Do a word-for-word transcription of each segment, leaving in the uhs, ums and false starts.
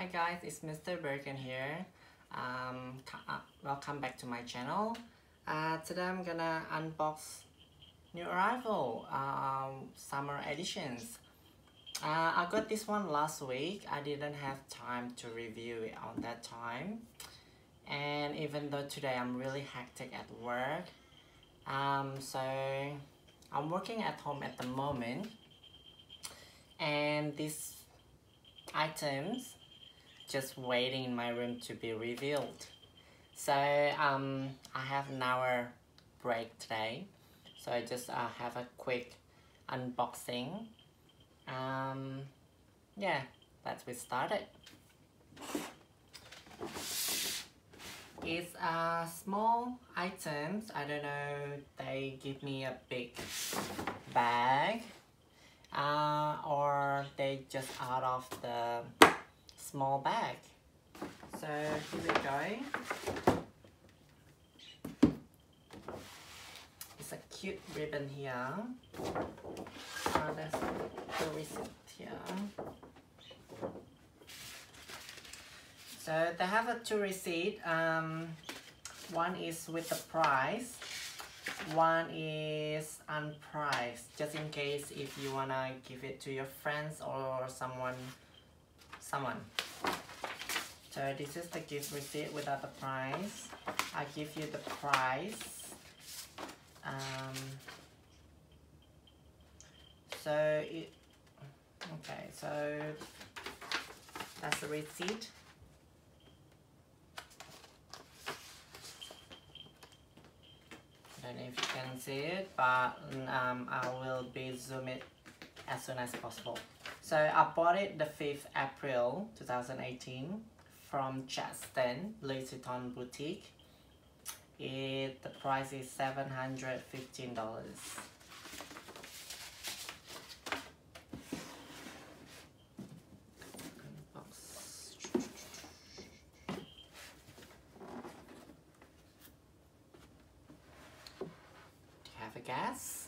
Hi guys, it's Mister Birkin here. Um, uh, welcome back to my channel. Uh, today I'm gonna unbox new arrival um, summer editions. Uh, I got this one last week. I didn't have time to review it on that time. And even though today I'm really hectic at work, um, so I'm working at home at the moment. And these items just waiting in my room to be revealed. So um, I have an hour break today, so I just uh, have a quick unboxing. Um, yeah, let's get started. It's uh, small items. I don't know, they give me a big bag. Uh, or they just out of the small bag. So here we go. It's a cute ribbon here. Uh, there's the receipt here. So they have a two receipt. Um, one is with the price. One is unpriced, just in case if you wanna give it to your friends or someone someone so this is the gift receipt without the price. I give you the price. Um, so it okay so that's the receipt. I don't know if you can see it, but um, I will be zoom it as soon as possible. So I bought it the fifth of April two thousand eighteen from Chastain, Louis Vuitton boutique. It, the price is seven hundred fifteen dollars. Have a guess.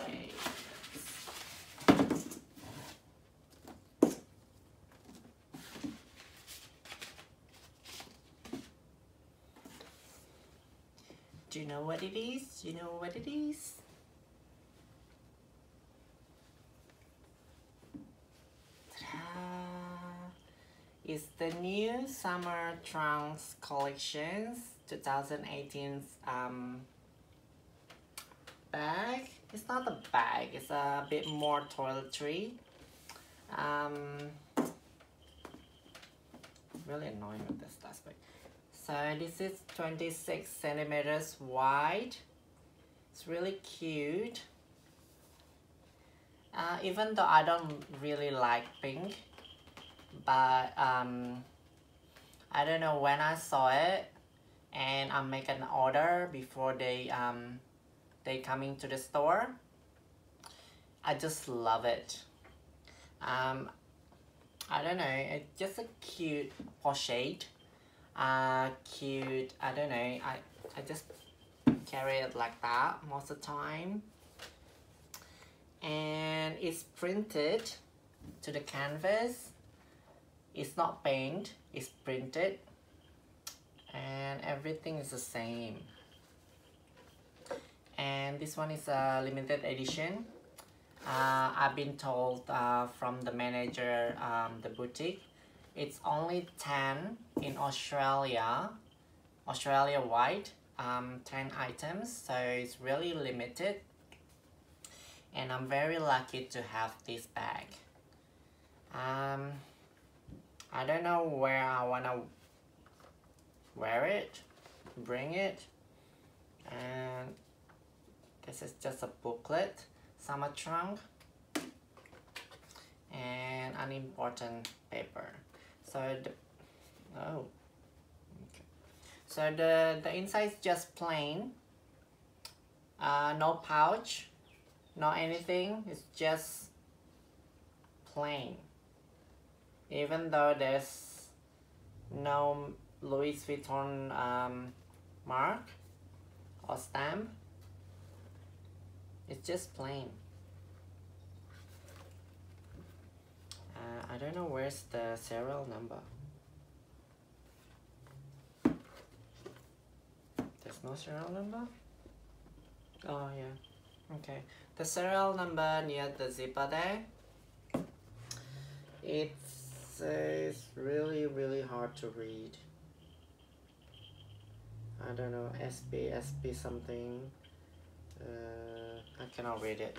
Okay. Do you know what it is? Do you know what it is? It's the new summer trunks collections twenty eighteen um, bag. It's not a bag, it's a bit more toiletry. Um, really annoying with this last bag. So this is twenty-six centimeters wide. It's really cute. Uh, even though I don't really like pink, but um, I don't know, when I saw it and I make an order before they um, they coming to the store, I just love it. um, I don't know, it's just a cute pochette, uh, cute, I don't know, I, I just carry it like that most of the time. And it's printed to the canvas. It's not paint, it's printed, and everything is the same. And this one is a limited edition. Uh, I've been told uh, from the manager, um, the boutique, it's only ten in Australia, Australia-wide, um, ten items, so it's really limited. And I'm very lucky to have this bag. Um, I don't know where I wanna wear it, bring it. And this is just a booklet, summer trunk, and an important paper. So the, oh, okay. So the the inside is just plain. Uh, no pouch, no anything. It's just plain. Even though there's no Louis Vuitton um, mark or stamp, it's just plain. don't know where's the serial number. There's no serial number? Oh yeah, okay. The serial number near the zipper there. It's, uh, it's really, really hard to read. I don't know, S P, S P something. Uh, I cannot read it.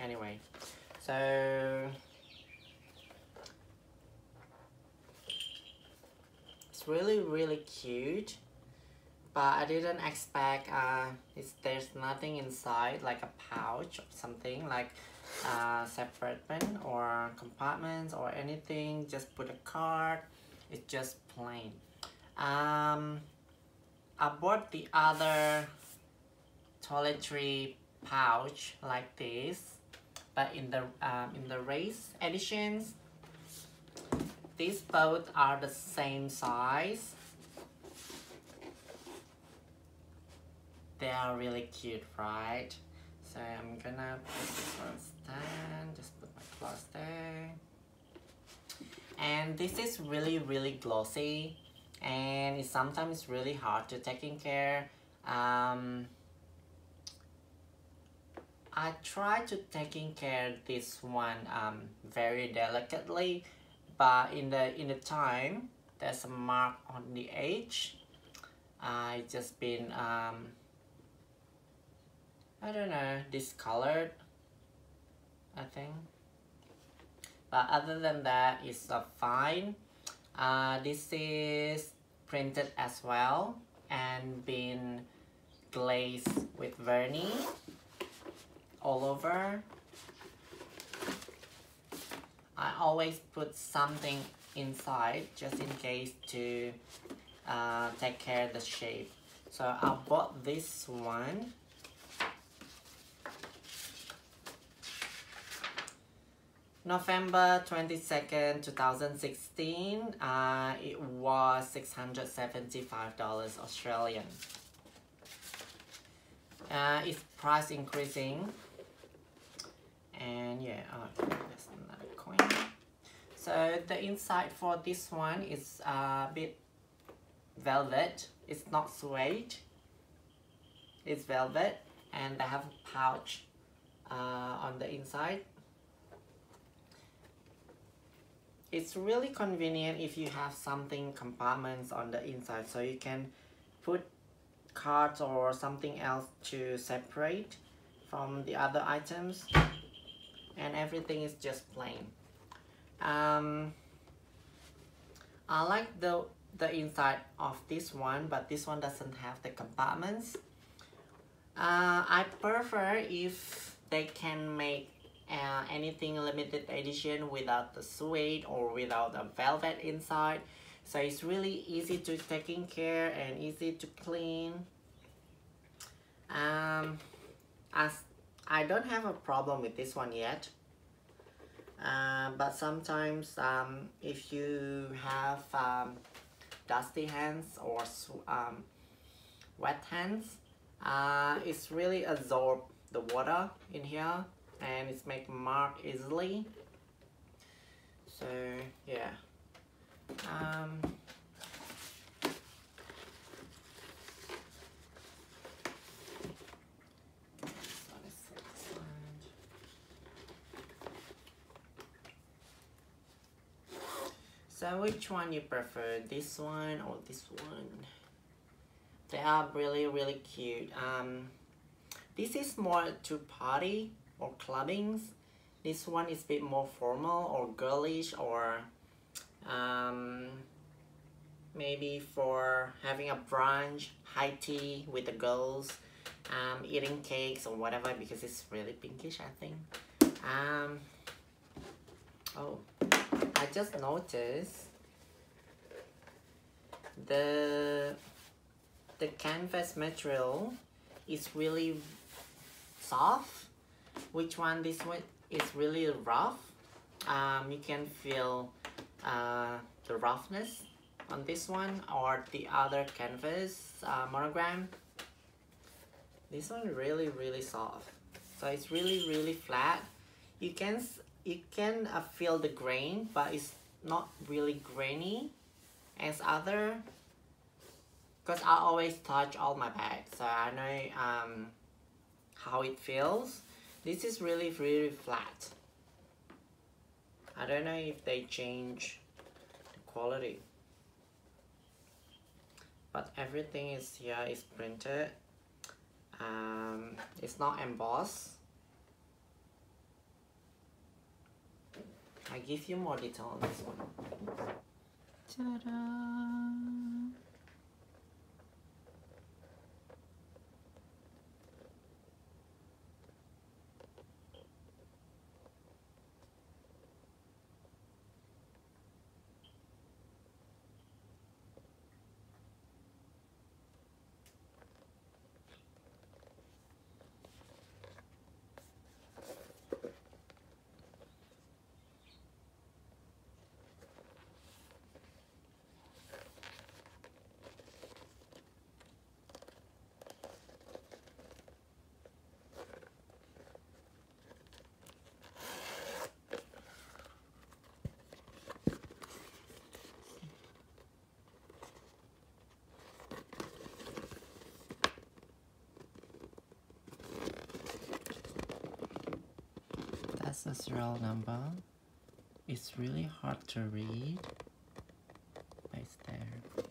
Anyway, so it's really, really cute. But I didn't expect uh, it's, there's nothing inside, like a pouch or something, like uh, separation or compartments or anything. Just put a card. It's just plain. Um, I bought the other toiletry pouch like this, but in the um, in the race editions, these both are the same size. They are really cute, right? So I'm gonna put this on stand, just put my clothes there. And this is really, really glossy, and it's sometimes really hard to take in care. Um, I try to taking care of this one um, very delicately, but in the in the time there's a mark on the edge. I just been um, I don't know, discolored, I think. But other than that, it's uh, fine. Uh, this is printed as well and been glazed with vernis all over. I always put something inside just in case to uh, take care of the shape. So I bought this one. November twenty-second, two thousand sixteen, uh, it was six hundred seventy-five dollars Australian. Uh, it's price increasing. And yeah, oh, there's another coin. So the inside for this one is a bit velvet. It's not suede. It's velvet, and they have a pouch uh, on the inside. It's really convenient if you have something compartments on the inside, so you can put cards or something else to separate from the other items, and everything is just plain. Um, I like the, the inside of this one, but this one doesn't have the compartments. Uh, I prefer if they can make Uh, anything limited edition without the suede or without the velvet inside, so it's really easy to taking care and easy to clean. um, as I don't have a problem with this one yet, uh, but sometimes um, if you have um, dusty hands or um, wet hands, uh, it's really absorb the water in here, and it's make mark easily. So yeah, um, so which one you prefer, this one or this one? They are really, really cute. Um, this is more to party or clubbings. This one is a bit more formal or girlish, or um, maybe for having a brunch, high tea with the girls, um, eating cakes or whatever, because it's really pinkish, I think. Um, oh, I just noticed the the canvas material is really soft, which one this one is really rough. Um, you can feel uh, the roughness on this one or the other canvas uh, monogram. This one really, really soft, so it's really, really flat. You can you can uh, feel the grain, but it's not really grainy as other, because I always touch all my bags, so I know um, how it feels. This is really, really flat. I don't know if they change the quality, but everything is here, is printed. Um, it's not embossed. I give you more detail on this one. Ta-da! The serial number, it's really hard to read, but it's there.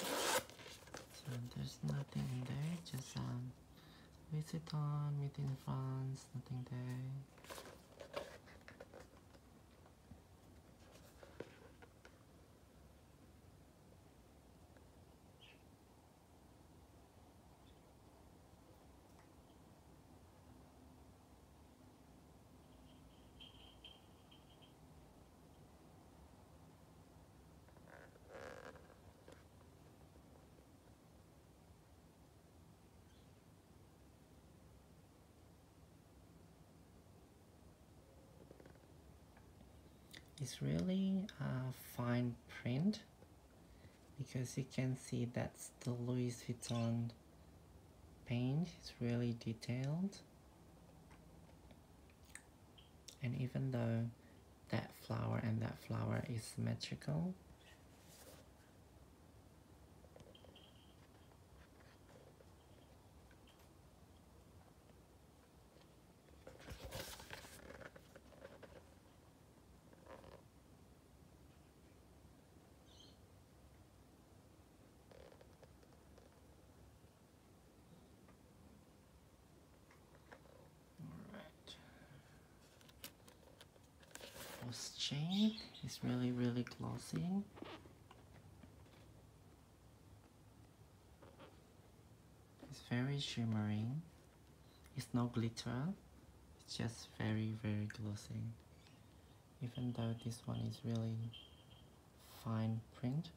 So there's nothing in there, just um, Louis Vuitton, Made in France, nothing there. It's really a uh, fine print, because you can see that's the Louis Vuitton paint. It's really detailed, and even though that flower and that flower is symmetrical, shade is really, really glossy. It's very shimmering. It's no glitter. It's just very, very glossy. Even though this one is really fine print.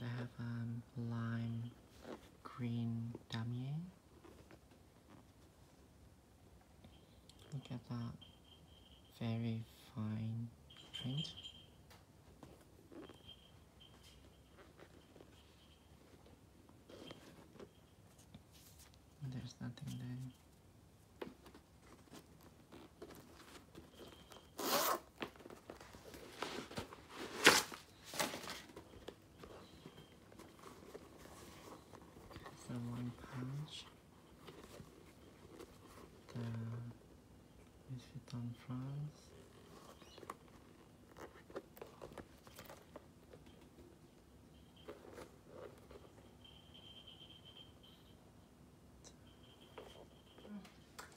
They have um, lime green damier. Look at that, very fine print. There's nothing there. On France,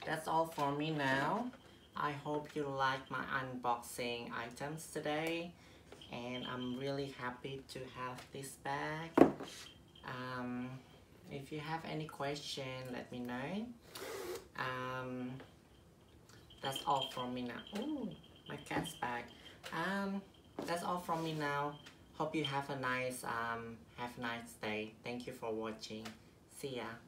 that's all for me now. I hope you like my unboxing items today, and I'm really happy to have this bag. Um, if you have any question, let me know. Um, That's all from me now. Ooh, my cat's back. Um, that's all from me now. Hope you have a nice, um, have a nice day. Thank you for watching. See ya.